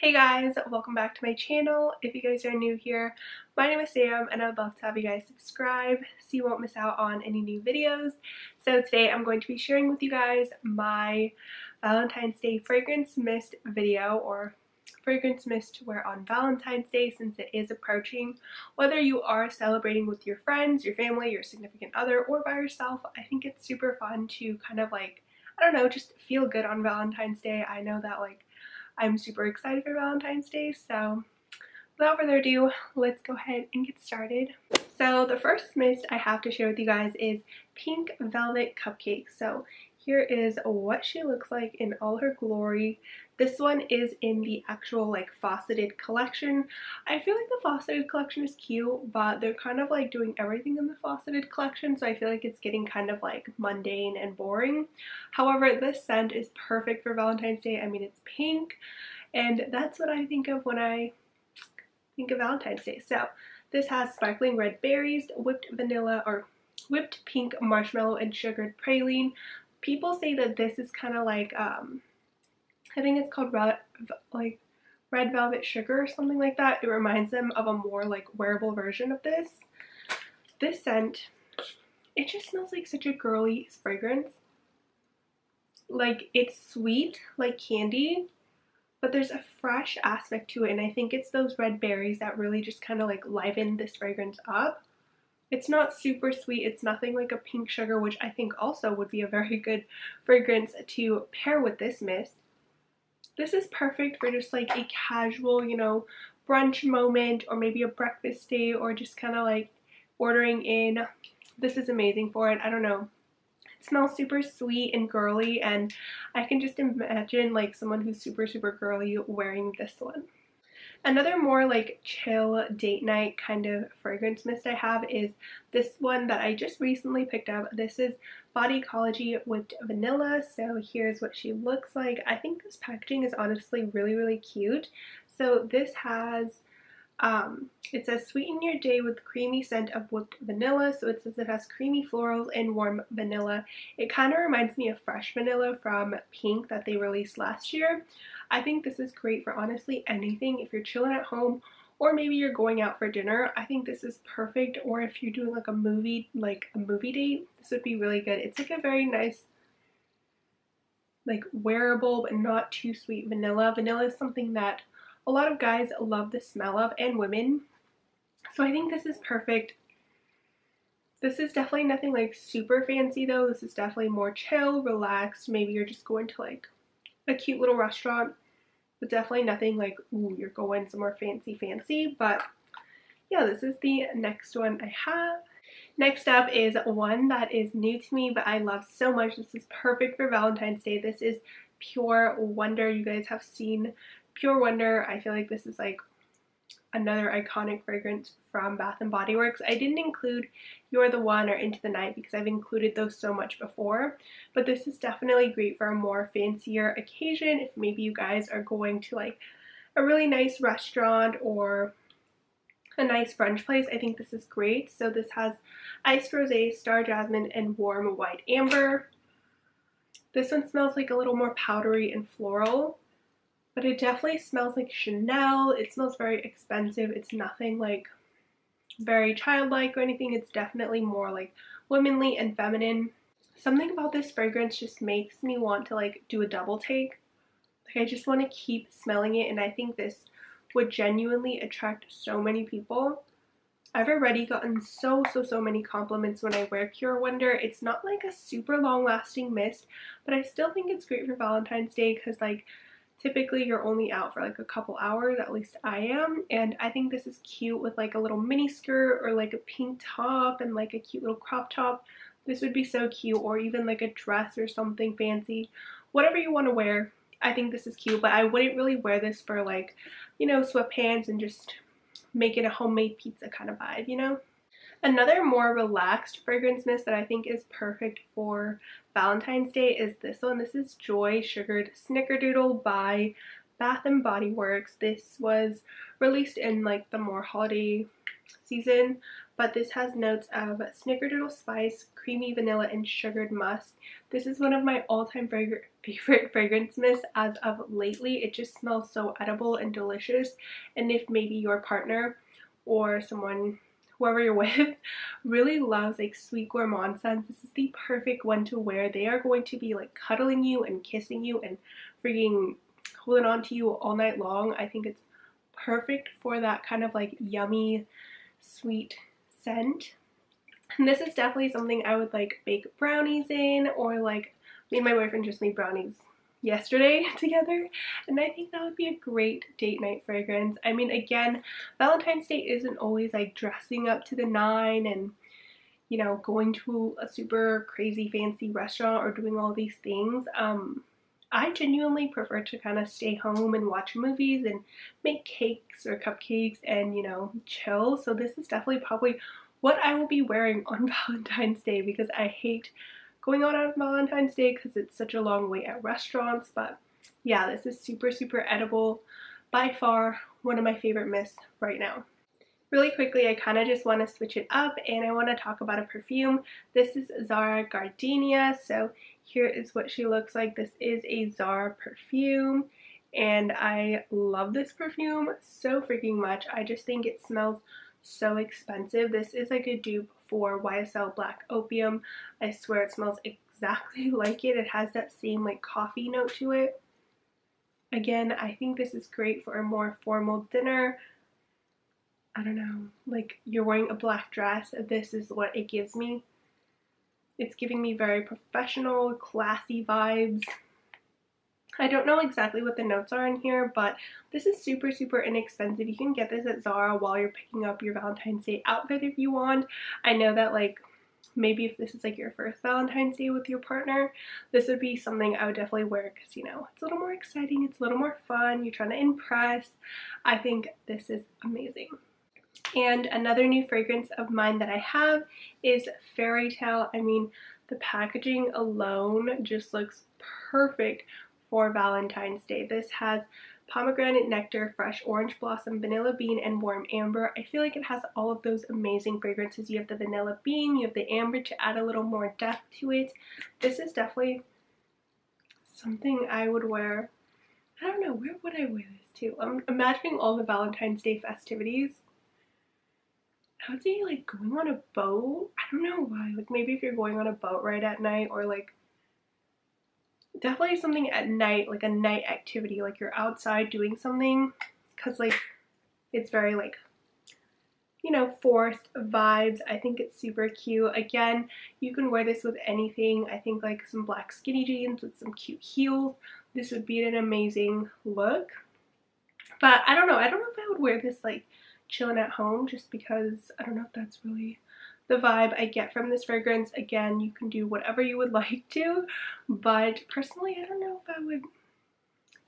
Hey guys, welcome back to my channel. If you guys are new here, my name is Sam and I'd love to have you guys subscribe so you won't miss out on any new videos. So today I'm going to be sharing with you guys my Valentine's Day fragrance mist video, or fragrance mist to wear on Valentine's Day since it is approaching. Whether you are celebrating with your friends, your family, your significant other, or by yourself, I think it's super fun to kind of like, I don't know, just feel good on Valentine's Day. I know that like I'm super excited for Valentine's Day, so without further ado, let's go ahead and get started. So the first mist I have to share with you guys is Pink Velvet Cupcake. So here is what she looks like in all her glory. This one is in the actual like Faceted collection. I feel like the Faceted collection is cute, but they're kind of like doing everything in the Faceted collection, so I feel like it's getting kind of like mundane and boring. However, this scent is perfect for Valentine's Day. I mean, it's pink, and that's what I think of when I think of Valentine's Day. So this has sparkling red berries, whipped pink marshmallow, and sugared praline. People say that this is kind of like I think it's called red velvet sugar or something like that. It reminds them of a more like wearable version of this. This scent, it just smells like such a girly fragrance. Like, it's sweet, like candy, but there's a fresh aspect to it, and I think it's those red berries that really just kind of like liven this fragrance up. It's not super sweet. It's nothing like a pink sugar, which I think also would be a very good fragrance to pair with this mist. This is perfect for just like a casual, you know, brunch moment, or maybe a breakfast day, or just kind of like ordering in. This is amazing for it. I don't know. It smells super sweet and girly, and I can just imagine like someone who's super girly wearing this one. Another more like chill date night kind of fragrance mist I have is this one that I just recently picked up. This is Bodycology Whipped Vanilla. So here's what she looks like. I think this packaging is honestly really cute. So this has, it says sweeten your day with creamy scent of whipped vanilla. So it says it has creamy florals and warm vanilla. It kind of reminds me of Fresh Vanilla from Pink that they released last year. I think this is great for honestly anything. If you're chilling at home, or maybe you're going out for dinner, I think this is perfect. Or if you're doing like a movie date, this would be really good. It's like a very nice, like wearable, but not too sweet vanilla. Vanilla is something that a lot of guys love the smell of, and women. So I think this is perfect. This is definitely nothing like super fancy though. This is definitely more chill, relaxed. Maybe you're just going to like a cute little restaurant, but definitely nothing like, ooh, you're going somewhere fancy. But yeah, this is the next one I have. Next up is one that is new to me, but I love so much. This is perfect for Valentine's Day. This is Pure Wonder. You guys have seen Pure Wonder. I feel like this is like another iconic fragrance from Bath and Body Works. I didn't include You're the One or Into the Night because I've included those so much before, but this is definitely great for a more fancier occasion. If maybe you guys are going to like a really nice restaurant or a nice brunch place, I think this is great. So this has iced rosé, star jasmine, and warm white amber. This one smells like a little more powdery and floral, but it definitely smells like Chanel. It smells very expensive. It's nothing like very childlike or anything. It's definitely more like womanly and feminine. Something about this fragrance just makes me want to like do a double take. Like, I just want to keep smelling it, and I think this would genuinely attract so many people. I've already gotten so many compliments when I wear Pure Wonder. It's not like a super long lasting mist, but I still think it's great for Valentine's Day because like typically you're only out for like a couple hours, at least I am, and I think this is cute with like a little mini skirt or like a pink top and like a cute little crop top. This would be so cute, or even like a dress or something fancy. Whatever you want to wear, I think this is cute, but I wouldn't really wear this for like, you know, sweatpants and just make it a homemade pizza kind of vibe, you know? Another more relaxed fragrance mist that I think is perfect for Valentine's Day is this one. This is Joy Sugared Snickerdoodle by Bath and Body Works. This was released in like the more holiday season, but this has notes of snickerdoodle spice, creamy vanilla, and sugared musk. This is one of my all-time favorite fragrance mist as of lately. It just smells so edible and delicious, and if maybe your partner or someone, whoever you're with, really loves like sweet gourmand scents, this is the perfect one to wear. They are going to be like cuddling you and kissing you and freaking holding on to you all night long. I think it's perfect for that kind of like yummy sweet scent. And this is definitely something I would like bake brownies in, or like me and my boyfriend just made brownies yesterday together, and I think that would be a great date night fragrance. I mean, again, Valentine's Day isn't always like dressing up to the nine and, you know, going to a super crazy fancy restaurant or doing all these things. I genuinely prefer to kind of stay home and watch movies and make cakes or cupcakes and, you know, chill. So this is definitely probably what I will be wearing on Valentine's Day, because I hate going out on Valentine's Day because it's such a long wait at restaurants. But yeah, this is super, super edible. By far one of my favorite mists right now. Really quickly, I kind of just want to switch it up and I want to talk about a perfume. This is Zara Gardenia. So here is what she looks like. This is a Zara perfume, and I love this perfume so freaking much. I just think it smells so expensive. This is like a dupe for YSL Black Opium. I swear it smells exactly like it. It has that same like coffee note to it. Again, I think this is great for a more formal dinner. I don't know, like you're wearing a black dress. This is what it gives me. It's giving me very professional, classy vibes. I don't know exactly what the notes are in here, but this is super, super inexpensive. You can get this at Zara while you're picking up your Valentine's Day outfit if you want. I know that like maybe if this is like your first Valentine's Day with your partner, this would be something I would definitely wear because, you know, it's a little more exciting, it's a little more fun, you're trying to impress. I think this is amazing. And another new fragrance of mine that I have is Fairy Tale. I mean, the packaging alone just looks perfect for Valentine's Day. This has pomegranate nectar, fresh orange blossom, vanilla bean, and warm amber. I feel like it has all of those amazing fragrances. You have the vanilla bean, you have the amber to add a little more depth to it. This is definitely something I would wear. I don't know, where would I wear this to? I'm imagining all the Valentine's Day festivities. I would say like going on a boat. I don't know why, like maybe if you're going on a boat ride at night, or like definitely something at night, like a night activity, like you're outside doing something, because like it's very like, you know, forced vibes. I think it's super cute. Again, you can wear this with anything. I think like some black skinny jeans with some cute heels, this would be an amazing look. But I don't know if I would wear this like chilling at home, just because I don't know if that's really the vibe I get from this fragrance. Again, you can do whatever you would like to, but personally I don't know if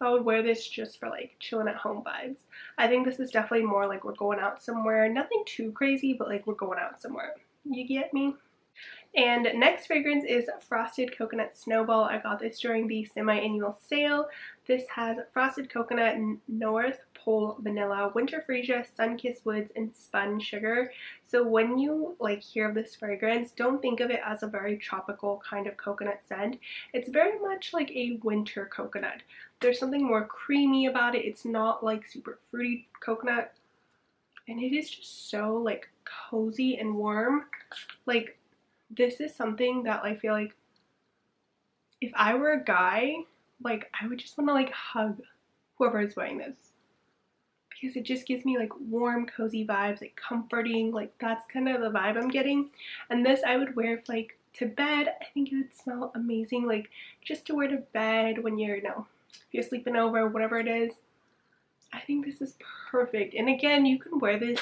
I would wear this just for like chilling at home vibes. I think this is definitely more like we're going out somewhere, nothing too crazy, but like we're going out somewhere, you get me? And next fragrance is Frosted Coconut Snowball. I got this during the semi-annual sale. This has frosted coconut, North Pole vanilla, winter freesia, sun-kissed woods, and spun sugar. So when you like hear of this fragrance, don't think of it as a very tropical kind of coconut scent. It's very much like a winter coconut. There's something more creamy about it. It's not like super fruity coconut, and it is just so like cozy and warm. Like this is something that I feel like if I were a guy, like I would just want to like hug whoever is wearing this, because it just gives me like warm, cozy vibes, like comforting. Like that's kind of the vibe I'm getting. And this I would wear like to bed. I think it would smell amazing, like just to wear to bed when you're, you know, if you're sleeping over, whatever it is. I think this is perfect. And again, you can wear this.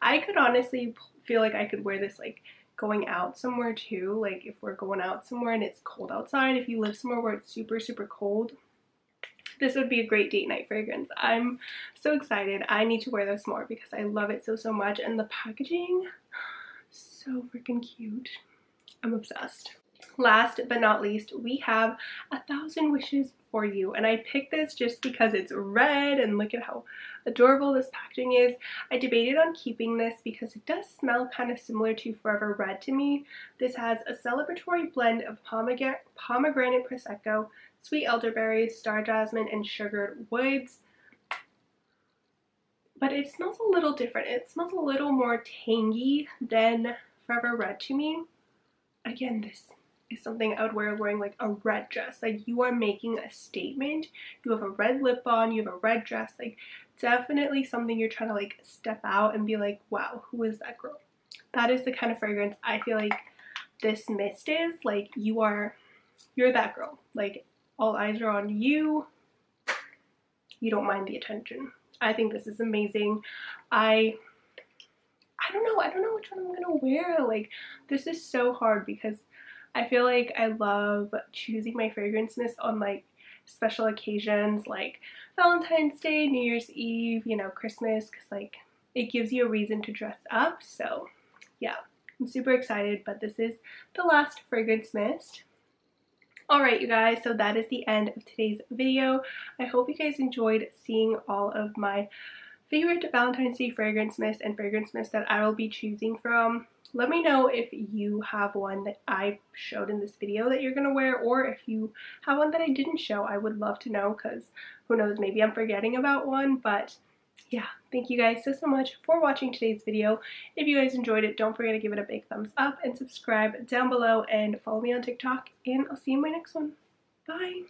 I could honestly feel like I could wear this like going out somewhere too, like if we're going out somewhere and it's cold outside, if you live somewhere where it's super, super cold, this would be a great date night fragrance. I'm so excited. I need to wear this more because I love it so, so much. And the packaging, so freaking cute. I'm obsessed. Last but not least, we have A Thousand Wishes for you. And I picked this just because it's red and look at how adorable this packaging is. I debated on keeping this because it does smell kind of similar to Forever Red to me. This has a celebratory blend of pomegranate prosecco, sweet elderberry, star jasmine, and sugared woods. But it smells a little different. It smells a little more tangy than Forever Red to me. Again, this is something I would wear wearing like a red dress. Like, you are making a statement. You have a red lip on, you have a red dress. Like, definitely something you're trying to like step out and be like, wow, who is that girl? That is the kind of fragrance I feel like this mist is. Like, you're that girl. Like, all eyes are on you. You don't mind the attention. I think this is amazing. I don't know which one I'm gonna wear. Like, this is so hard because I feel like I love choosing my fragrance mist on like special occasions like Valentine's Day, New Year's Eve, you know, Christmas, because like it gives you a reason to dress up. So yeah, I'm super excited, but this is the last fragrance mist. Alright you guys, so that is the end of today's video. I hope you guys enjoyed seeing all of my favorite Valentine's Day fragrance mist and fragrance mist that I will be choosing from. Let me know if you have one that I showed in this video that you're going to wear, or if you have one that I didn't show. I would love to know, because who knows, maybe I'm forgetting about one. But yeah, thank you guys so much for watching today's video. If you guys enjoyed it, don't forget to give it a big thumbs up and subscribe down below and follow me on TikTok, and I'll see you in my next one. Bye!